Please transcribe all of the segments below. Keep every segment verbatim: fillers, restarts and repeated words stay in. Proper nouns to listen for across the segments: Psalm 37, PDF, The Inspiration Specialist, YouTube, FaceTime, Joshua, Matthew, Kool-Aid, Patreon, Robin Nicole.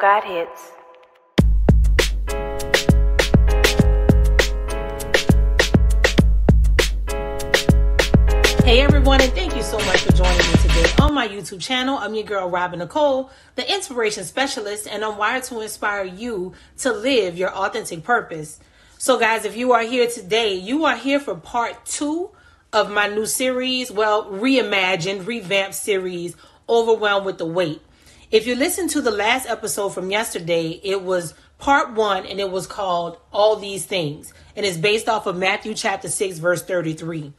God Hits. Hey everyone, and thank you so much for joining me today on my YouTube channel. I'm your girl, Robin Nicole, the inspiration specialist, and I'm wired to inspire you to live your authentic purpose. So guys, if you are here today, you are here for part two of my new series, well, reimagined, revamped series, Overwhelmed with the Weight. If you listen to the last episode from yesterday, it was part one, and it was called All These Things, and it's based off of Matthew chapter six, verse thirty-three.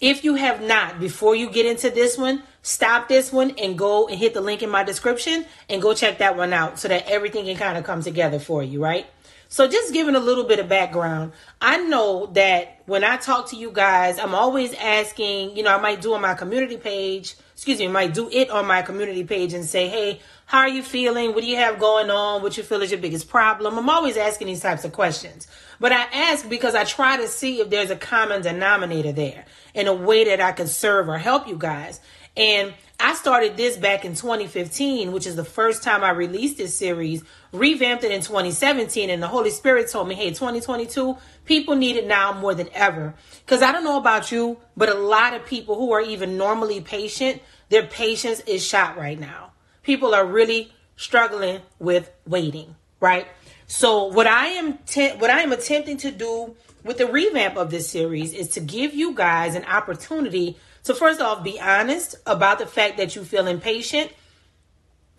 If you have not, before you get into this one, stop this one and go and hit the link in my description and go check that one out so that everything can kind of come together for you, right? So just giving a little bit of background, I know that when I talk to you guys, I'm always asking, you know, I might do on my community page, excuse me, I might do it on my community page and say, hey, how are you feeling? What do you have going on? What you feel is your biggest problem? I'm always asking these types of questions. But I ask because I try to see if there's a common denominator there in a way that I can serve or help you guys. And I started this back in twenty fifteen, which is the first time I released this series, revamped it in twenty seventeen. And the Holy Spirit told me, hey, twenty twenty-two, people need it now more than ever. Because I don't know about you, but a lot of people who are even normally patient, their patience is shot right now. People are really struggling with waiting, right? So what I am te- what I am attempting to do with the revamp of this series is to give you guys an opportunity to, first off, be honest about the fact that you feel impatient.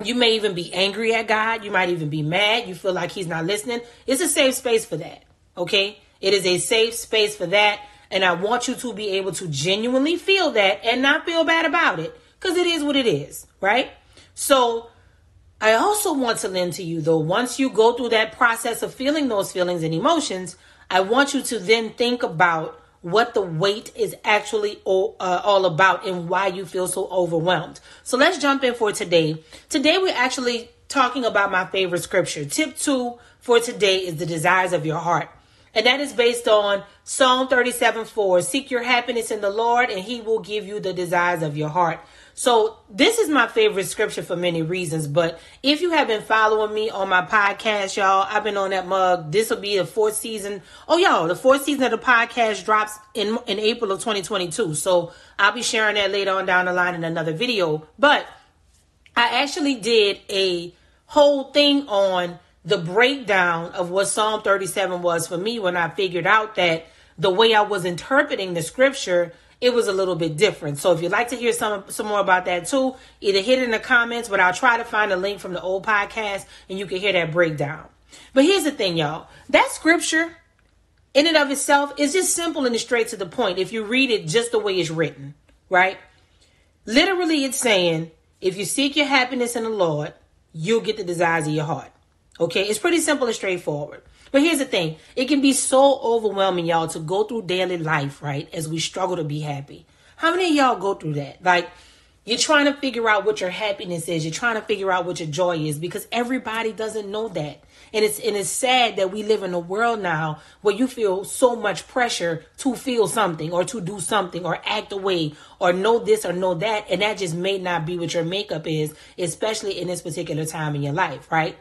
You may even be angry at God. You might even be mad. You feel like he's not listening. It's a safe space for that, okay? It is a safe space for that, and I want you to be able to genuinely feel that and not feel bad about it, because it is what it is, right? So I also want to lend to you, though, once you go through that process of feeling those feelings and emotions, I want you to then think about what the weight is actually all, uh, all about and why you feel so overwhelmed. So let's jump in for today. Today, we're actually talking about my favorite scripture. Tip two for today is the desires of your heart. And that is based on Psalm thirty-seven four. Seek your happiness in the Lord, and he will give you the desires of your heart. So this is my favorite scripture for many reasons. But if you have been following me on my podcast, y'all, I've been on that mug. This will be the fourth season. Oh, y'all, the fourth season of the podcast drops in, in April of twenty twenty-two. So I'll be sharing that later on down the line in another video. But I actually did a whole thing on the breakdown of what Psalm thirty-seven was for me when I figured out that the way I was interpreting the scripture, it was a little bit different. So if you'd like to hear some, some more about that too, either hit it in the comments, but I'll try to find a link from the old podcast and you can hear that breakdown. But here's the thing, y'all. That scripture in and of itself is just simple and straight to the point if you read it just the way it's written, right? Literally, it's saying, if you seek your happiness in the Lord, you'll get the desires of your heart. Okay, it's pretty simple and straightforward. But here's the thing. It can be so overwhelming, y'all, to go through daily life, right, as we struggle to be happy. How many of y'all go through that? Like, you're trying to figure out what your happiness is. You're trying to figure out what your joy is because everybody doesn't know that. And it's, and it's sad that we live in a world now where you feel so much pressure to feel something or to do something or act away or know this or know that. And that just may not be what your makeup is, especially in this particular time in your life, right?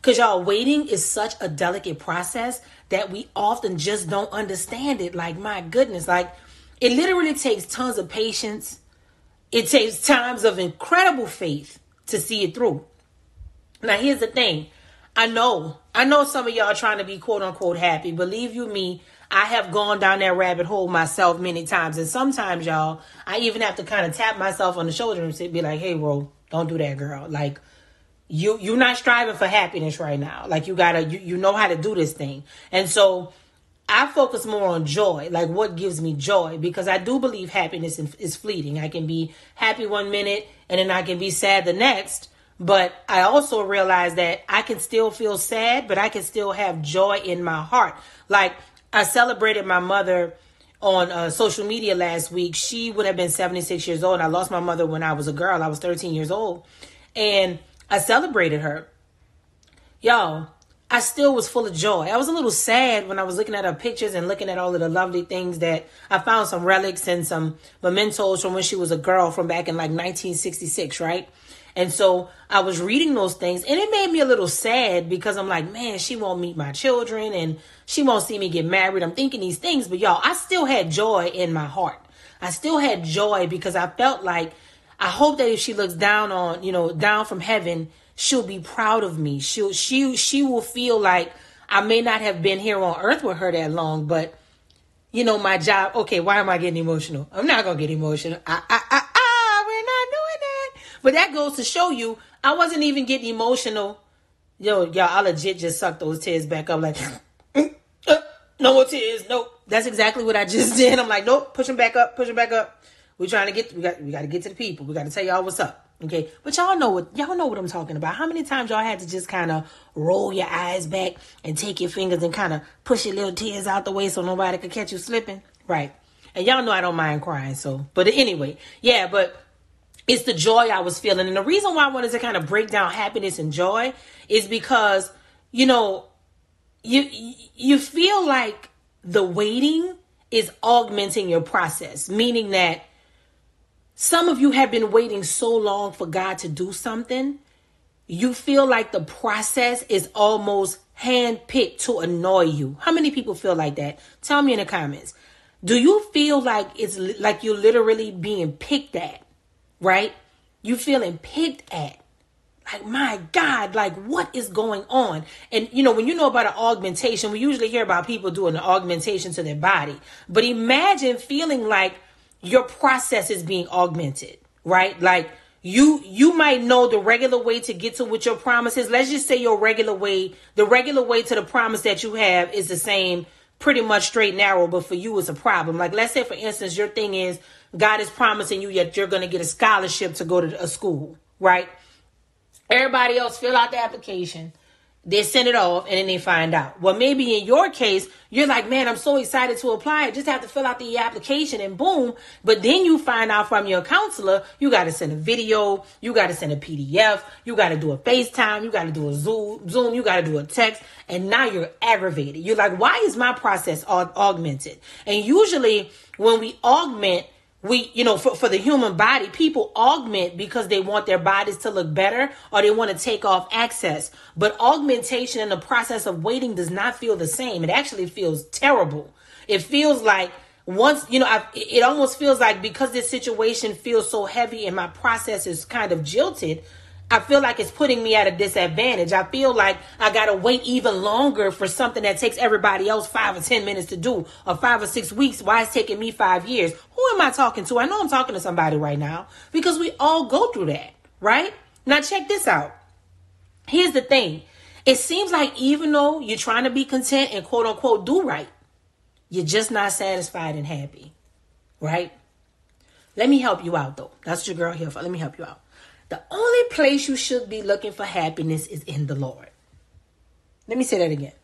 Because y'all, waiting is such a delicate process that we often just don't understand it. Like, my goodness, like it literally takes tons of patience. It takes times of incredible faith to see it through. Now, here's the thing. I know, I know some of y'all are trying to be quote unquote happy. Believe you me, I have gone down that rabbit hole myself many times. And sometimes, y'all, I even have to kind of tap myself on the shoulder and say, be like, hey, bro, don't do that, girl. Like, You, you're not striving for happiness right now. Like, you gotta, you, you know how to do this thing. And so I focus more on joy, like what gives me joy, because I do believe happiness is fleeting. I can be happy one minute and then I can be sad the next. But I also realize that I can still feel sad, but I can still have joy in my heart. Like, I celebrated my mother on uh, social media last week. She would have been seventy-six years old. I lost my mother when I was a girl. I was thirteen years old. And I celebrated her. Y'all, I still was full of joy. I was a little sad when I was looking at her pictures and looking at all of the lovely things that I found, some relics and some mementos from when she was a girl from back in like nineteen sixty-six, right? And so I was reading those things, and it made me a little sad because I'm like, man, she won't meet my children and she won't see me get married. I'm thinking these things, but y'all, I still had joy in my heart. I still had joy because I felt like, I hope that if she looks down on, you know, down from heaven, she'll be proud of me. She'll, she, she will feel like I may not have been here on earth with her that long, but you know, my job. Okay. Why am I getting emotional? I'm not going to get emotional. I, I, I, I, we're not doing that. But that goes to show you, I wasn't even getting emotional. Yo, y'all, I legit just sucked those tears back up. Like, no more tears. Nope. That's exactly what I just did. I'm like, nope, push them back up, push them back up. We're trying to get, we got, we got to get to the people. We got to tell y'all what's up. Okay. But y'all know what, y'all know what I'm talking about. How many times y'all had to just kind of roll your eyes back and take your fingers and kind of push your little tears out the way so nobody could catch you slipping. Right. And y'all know I don't mind crying. So, but anyway, yeah, but it's the joy I was feeling. And the reason why I wanted to kind of break down happiness and joy is because, you know, you, you feel like the waiting is augmenting your process, meaning that some of you have been waiting so long for God to do something. You feel like the process is almost handpicked to annoy you. How many people feel like that? Tell me in the comments. Do you feel like it's like you're literally being picked at, right? You feeling picked at. Like, my God, like, what is going on? And, you know, when you know about an augmentation, we usually hear about people doing an augmentation to their body. But imagine feeling like your process is being augmented, right? Like you, you might know the regular way to get to what your promise is. Let's just say your regular way, the regular way to the promise that you have is the same, pretty much straight and narrow, but for you it's a problem. Like, let's say for instance, your thing is God is promising you that you're going to get a scholarship to go to a school, right? Everybody else fill out the application. They send it off and then they find out. Well, maybe in your case, you're like, man, I'm so excited to apply. I just have to fill out the application and boom. But then you find out from your counselor, you got to send a video. You got to send a P D F. You got to do a FaceTime. You got to do a Zoom. You got to do a text. And now you're aggravated. You're like, why is my process aug- augmented? And usually when we augment, we, you know, for, for the human body, people augment because they want their bodies to look better or they want to take off access. But augmentation in the process of waiting does not feel the same. It actually feels terrible. It feels like once, you know, I, it almost feels like because this situation feels so heavy and my process is kind of jilted, I feel like it's putting me at a disadvantage. I feel like I got to wait even longer for something that takes everybody else five or ten minutes to do, or five or six weeks. Why it's taking me five years? Who am I talking to? I know I'm talking to somebody right now because we all go through that, right? Now check this out. Here's the thing. It seems like even though you're trying to be content and quote unquote do right, you're just not satisfied and happy, right? Let me help you out though. That's your girl here for. Let me help you out. The only place you should be looking for happiness is in the Lord. Let me say that again.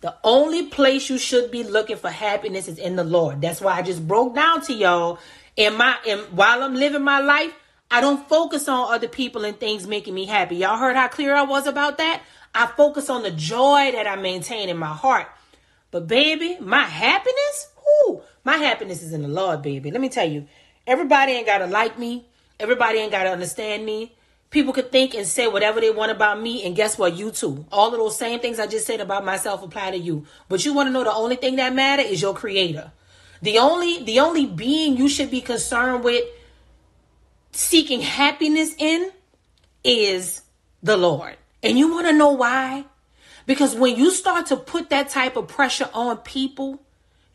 The only place you should be looking for happiness is in the Lord. That's why I just broke down to y'all. In my, in, while I'm living my life, I don't focus on other people and things making me happy. Y'all heard how clear I was about that? I focus on the joy that I maintain in my heart. But baby, my happiness, whoo, my happiness is in the Lord, baby. Let me tell you, everybody ain't got to like me. Everybody ain't got to understand me. People could think and say whatever they want about me. And guess what? You too. All of those same things I just said about myself apply to you. But you want to know the only thing that matters is your creator. The only, the only being you should be concerned with seeking happiness in is the Lord. And you want to know why? Because when you start to put that type of pressure on people,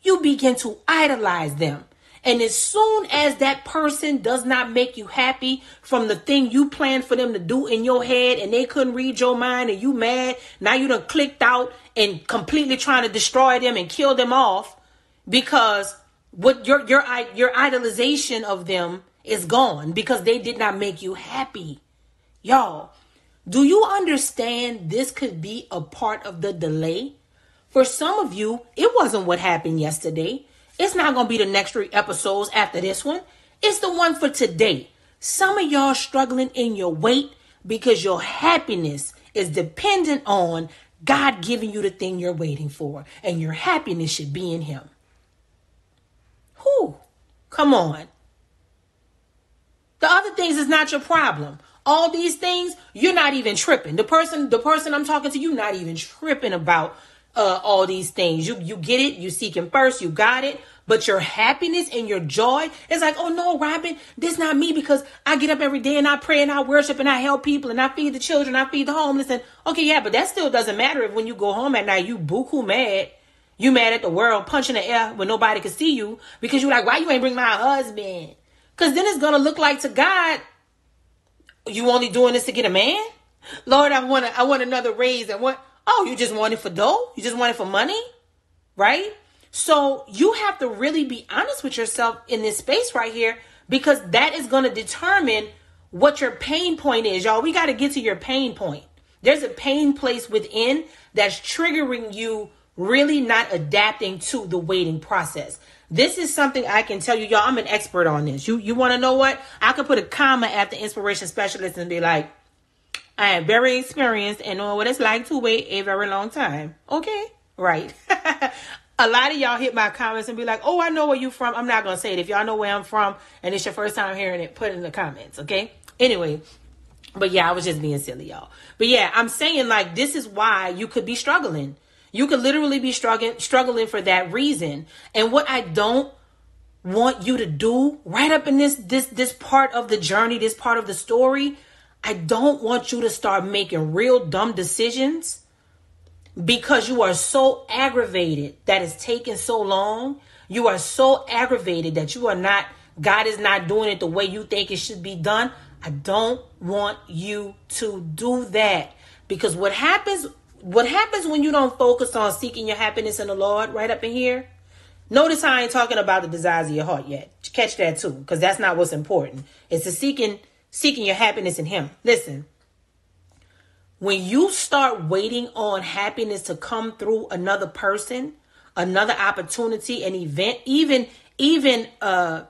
you begin to idolize them. And as soon as that person does not make you happy from the thing you planned for them to do in your head and they couldn't read your mind and you mad, now you done clicked out and completely trying to destroy them and kill them off because what your your your idolization of them is gone because they did not make you happy. Y'all, do you understand this could be a part of the delay? For some of you, it wasn't what happened yesterday. It's not going to be the next three episodes after this one. It's the one for today. Some of y'all struggling in your weight because your happiness is dependent on God giving you the thing you're waiting for. And your happiness should be in him. Whew. Come on. The other things is not your problem. all these things, you're not even tripping. The person, the person I'm talking to, you not even tripping about uh, all these things. You, you get it. You seek him first. You got it. But your happiness and your joy is like, oh no, Robin, this not me, because I get up every day and I pray and I worship and I help people and I feed the children, I feed the homeless. And okay, yeah, but that still doesn't matter if when you go home at night, you buku mad. You mad at the world, punching the air when nobody can see you because you're like, why you ain't bring my husband? Because then it's going to look like to God, you only doing this to get a man? Lord, I want a, I want another raise. I want, oh, you just want it for dough? You just want it for money? Right? So you have to really be honest with yourself in this space right here, because that is going to determine what your pain point is. Y'all, we got to get to your pain point. There's a pain place within that's triggering you really not adapting to the waiting process. This is something I can tell you, y'all, I'm an expert on this. You you want to know what? I could put a comma after inspiration specialist and be like, I am very experienced and know what it's like to wait a very long time. Okay, right. A lot of y'all hit my comments and be like, oh, I know where you from. I'm not going to say it. If y'all know where I'm from and it's your first time hearing it, put it in the comments, okay? Anyway, but yeah, I was just being silly, y'all. But yeah, I'm saying, like, this is why you could be struggling. You could literally be struggling, struggling for that reason. And what I don't want you to do right up in this, this, this part of the journey, this part of the story, I don't want you to start making real dumb decisions because you are so aggravated that it's taking so long. You are so aggravated that you are not, God is not doing it the way you think it should be done. I don't want you to do that, because what happens What happens when you don't focus on seeking your happiness in the Lord right up in here? Notice I ain't talking about the desires of your heart yet. Catch that too, because that's not what's important. It's the seeking, seeking your happiness in him. Listen, when you start waiting on happiness to come through another person, another opportunity, an event, even, even, uh,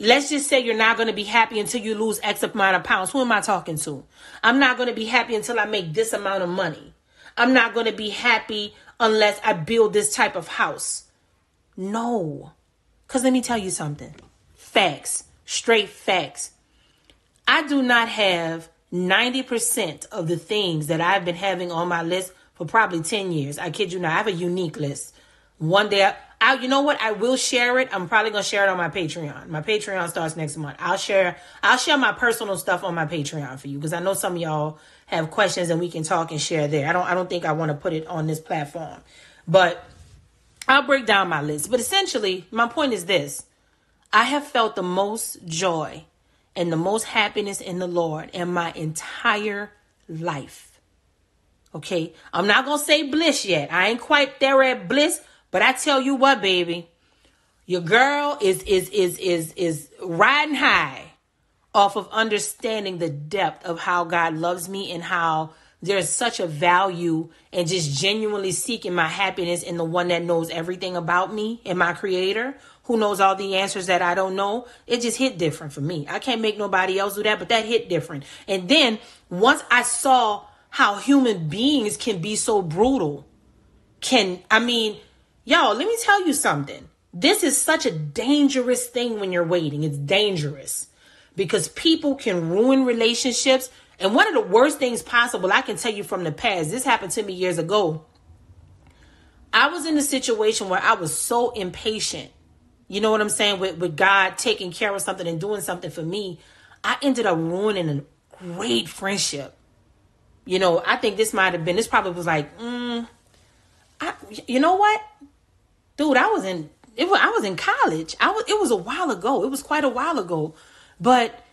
let's just say you're not going to be happy until you lose X amount of pounds. Who am I talking to? I'm not going to be happy until I make this amount of money. I'm not going to be happy unless I build this type of house. No, because let me tell you something. Facts, straight facts. I do not have ninety percent of the things that I've been having on my list for probably ten years. I kid you not. I have a unique list. One day, I, I, you know what? I will share it. I'm probably going to share it on my Patreon. My Patreon starts next month. I'll share, I'll share my personal stuff on my Patreon for you, because I know some of y'all have questions and we can talk and share there. I don't, I don't think I want to put it on this platform, but I'll break down my list. But essentially, my point is this. I have felt the most joy and the most happiness in the Lord in my entire life. Okay. I'm not going to say bliss yet. I ain't quite there at bliss. But I tell you what, baby, your girl is is is is is riding high off of understanding the depth of how God loves me and how there's such a value in just genuinely seeking my happiness in the one that knows everything about me and my creator, who knows all the answers that I don't know. It just hit different for me. I can't make nobody else do that, but that hit different. And then once I saw how human beings can be so brutal, can, I mean... Y'all, let me tell you something. This is such a dangerous thing when you're waiting. It's dangerous because people can ruin relationships. And one of the worst things possible, I can tell you from the past, this happened to me years ago. I was in a situation where I was so impatient. You know what I'm saying? With, with God taking care of something and doing something for me, I ended up ruining a great friendship. You know, I think this might have been, this probably was like, mm, I, you know what? Dude, I was in it. I was in college. I was. It was a while ago. It was quite a while ago. But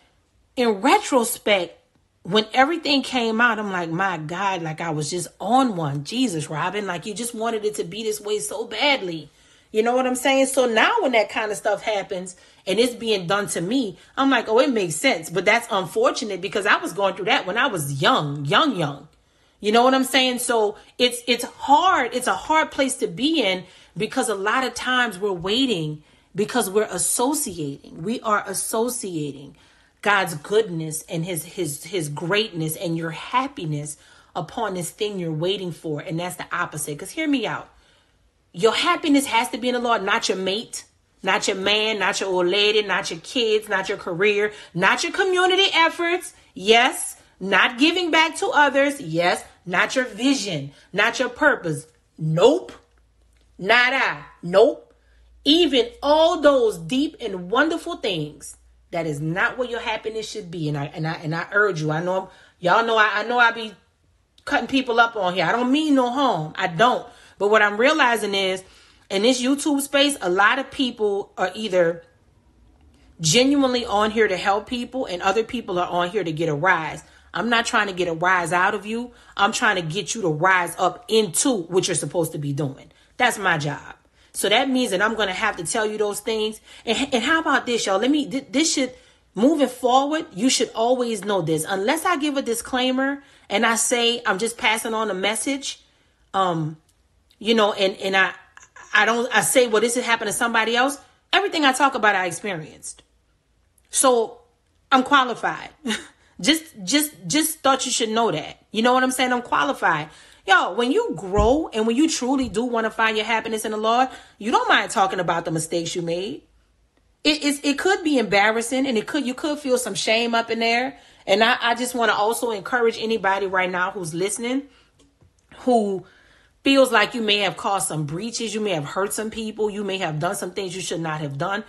in retrospect, when everything came out, I'm like, my God, like I was just on one. Jesus, Robin, like you just wanted it to be this way so badly. You know what I'm saying? So now when that kind of stuff happens and it's being done to me, I'm like, oh, it makes sense. But that's unfortunate because I was going through that when I was young, young, young. You know what I'm saying? So it's it's hard. It's a hard place to be in, because a lot of times we're waiting because we're associating. We are associating God's goodness and his his his greatness and your happiness upon this thing you're waiting for. And that's the opposite. Because hear me out. Your happiness has to be in the Lord, not your mate, Not your man, not your old lady, not your kids, not your career, not your community efforts. Yes. Not giving back to others. Yes. Not your vision, not your purpose. Nope. Not I. Nope. Even all those deep and wonderful things. That is not what your happiness should be. And I, and I, and I urge you, I know y'all know, I, I know I be cutting people up on here. I don't mean no harm. I don't. But what I'm realizing is, in this YouTube space, a lot of people are either genuinely on here to help people and other people are on here to get a rise. I'm not trying to get a rise out of you. I'm trying to get you to rise up into what you're supposed to be doing. That's my job. So that means that I'm going to have to tell you those things. And, and how about this, y'all? Let me, th- this should, moving forward, you should always know this. Unless I give a disclaimer and I say I'm just passing on a message, um, you know, and, and I, I don't, I say, well, this has happened to somebody else. Everything I talk about, I experienced. So I'm qualified. just, just, just thought you should know that. You know what I'm saying? I'm qualified. Yo, when you grow and when you truly do want to find your happiness in the Lord, you don't mind talking about the mistakes you made. It is, it could be embarrassing and it could, you could feel some shame up in there. And I, I just want to also encourage anybody right now who's listening, who feels like you may have caused some breaches. You may have hurt some people. You may have done some things you should not have done.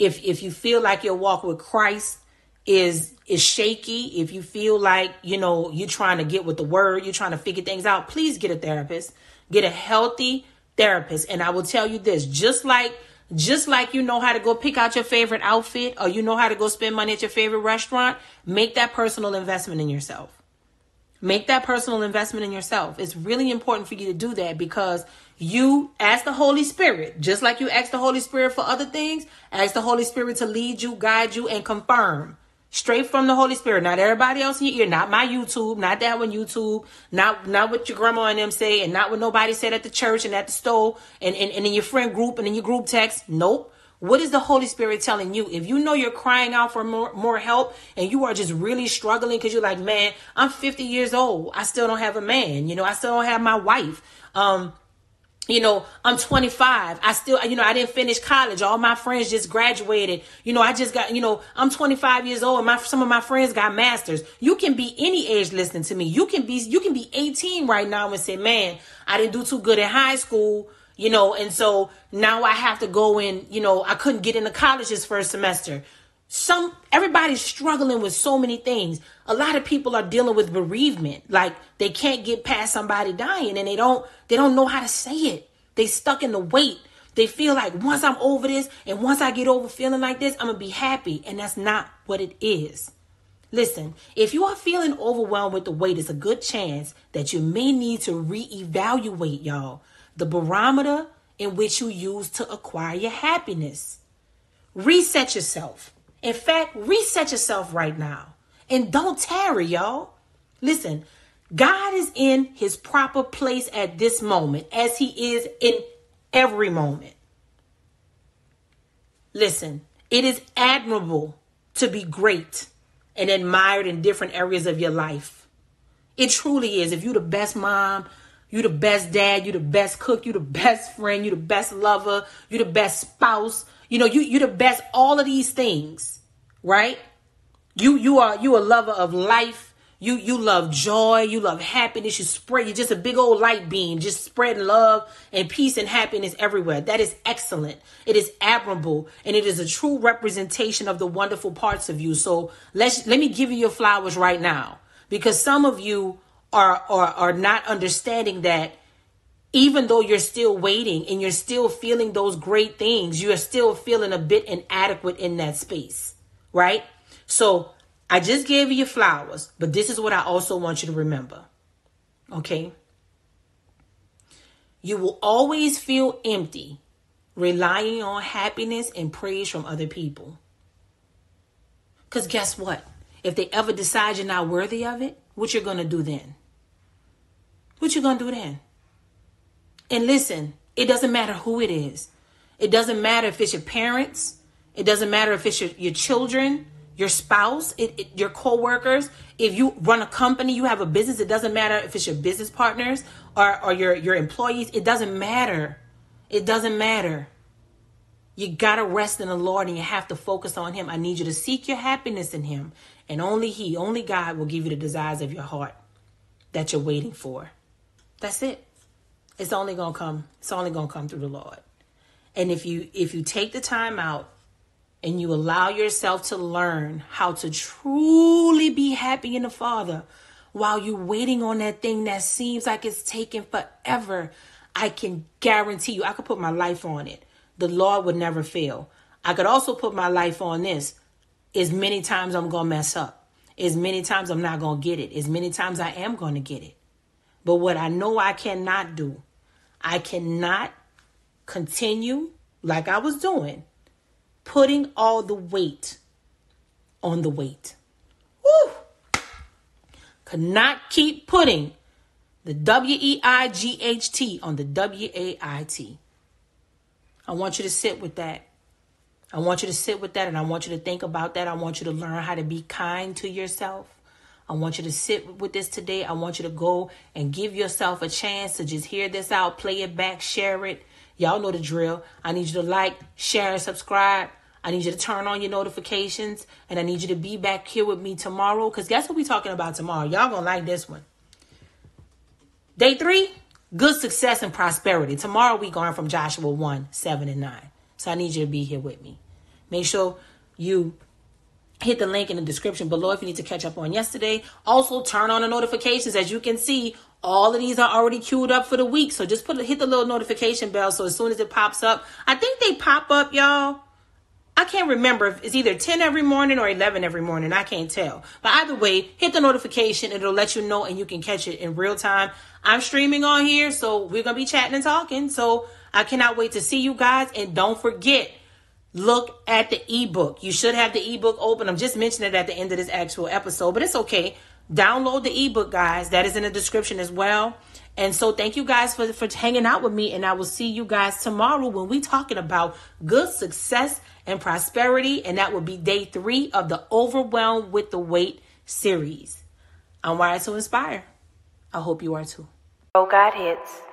If if you feel like your walk with Christ is is shaky, if you feel like, you know, you're trying to get with the word, you're trying to figure things out, please get a therapist. Get a healthy therapist. And I will tell you this, just like just like you know how to go pick out your favorite outfit or you know how to go spend money at your favorite restaurant, make that personal investment in yourself. Make that personal investment in yourself. It's really important for you to do that, because you ask the Holy Spirit, just like you ask the Holy Spirit for other things, ask the Holy Spirit to lead you, guide you, and confirm straight from the Holy Spirit. Not everybody else in your ear, not my YouTube, not that one YouTube, not not what your grandma and them say, and not what nobody said at the church and at the store and, and, and in your friend group and in your group text. Nope. What is the Holy Spirit telling you? If you know you're crying out for more, more help and you are just really struggling because you're like, man, I'm fifty years old. I still don't have a man. You know, I still don't have my wife. Um, you know, I'm twenty-five. I still, you know, I didn't finish college. All my friends just graduated. You know, I just got, you know, I'm twenty-five years old and my, some of my friends got masters. You can be any age listening to me. You can be, you can be eighteen right now and say, man, I didn't do too good in high school. You know, and so now I have to go in, you know, I couldn't get into college this first semester. Some, everybody's struggling with so many things. A lot of people are dealing with bereavement. Like they can't get past somebody dying and they don't, they don't know how to say it. They stuck in the weight. They feel like once I'm over this and once I get over feeling like this, I'm going to be happy. And that's not what it is. Listen, if you are feeling overwhelmed with the weight, it's a good chance that you may need to reevaluate, y'all, the barometer in which you use to acquire your happiness. Reset yourself. In fact, reset yourself right now. And don't tarry, y'all. Listen, God is in his proper place at this moment, as he is in every moment. Listen, it is admirable to be great and admired in different areas of your life. It truly is. If you're the best mom, you the best dad, you the best cook, you the best friend, you the best lover, you the best spouse. You know, you you the best, all of these things, right? You you are you a lover of life. You you love joy, you love happiness, you spread, you're just a big old light beam, just spreading love and peace and happiness everywhere. That is excellent. It is admirable, and it is a true representation of the wonderful parts of you. So let's let me give you your flowers right now, because some of you Are, are are not understanding that even though you're still waiting and you're still feeling those great things, you're still feeling a bit inadequate in that space, right? So I just gave you your flowers, but this is what I also want you to remember, okay? You will always feel empty, relying on happiness and praise from other people. Because guess what? If they ever decide you're not worthy of it, what you're going to do then? What you gonna do then? And listen, it doesn't matter who it is. It doesn't matter if it's your parents. It doesn't matter if it's your, your children, your spouse, it, it, your coworkers. If you run a company, you have a business. It doesn't matter if it's your business partners or, or your, your employees. It doesn't matter. It doesn't matter. You got to rest in the Lord and you have to focus on him. I need you to seek your happiness in him. And only he, only God will give you the desires of your heart that you're waiting for. That's it. It's only going to come. It's only going to come through the Lord. And if you if you take the time out and you allow yourself to learn how to truly be happy in the Father while you're waiting on that thing that seems like it's taking forever, I can guarantee you, I could put my life on it. The Lord would never fail. I could also put my life on this. As many times I'm going to mess up. As many times I'm not going to get it. As many times I am going to get it. But what I know I cannot do, I cannot continue like I was doing, putting all the weight on the weight. Woo! Could not keep putting the W E I G H T on the W A I T. I want you to sit with that. I want you to sit with that and I want you to think about that. I want you to learn how to be kind to yourself. I want you to sit with this today. I want you to go and give yourself a chance to just hear this out, play it back, share it. Y'all know the drill. I need you to like, share, and subscribe. I need you to turn on your notifications and I need you to be back here with me tomorrow because guess what we're talking about tomorrow? Y'all gonna like this one. Day three. Good success and prosperity. Tomorrow we going from Joshua one, seven, and nine. So I need you to be here with me. Make sure you hit the link in the description below if you need to catch up on yesterday. Also, turn on the notifications. As you can see, all of these are already queued up for the week. So just put hit the little notification bell so as soon as it pops up. I think they pop up, y'all. I can't remember if it's either ten every morning or eleven every morning. I can't tell. But either way, hit the notification. It'll let you know and you can catch it in real time. I'm streaming on here, so we're going to be chatting and talking. So I cannot wait to see you guys. And don't forget, look at the ebook. You should have the ebook open. I'm just mentioning it at the end of this actual episode, but it's okay. Download the ebook, guys. That is in the description as well. And so thank you guys for, for hanging out with me. And I will see you guys tomorrow when we're talking about good success and prosperity. And that will be day three of the Overwhelmed with the Weight series. I'm wired to inspire. I hope you are too. Oh, God hits.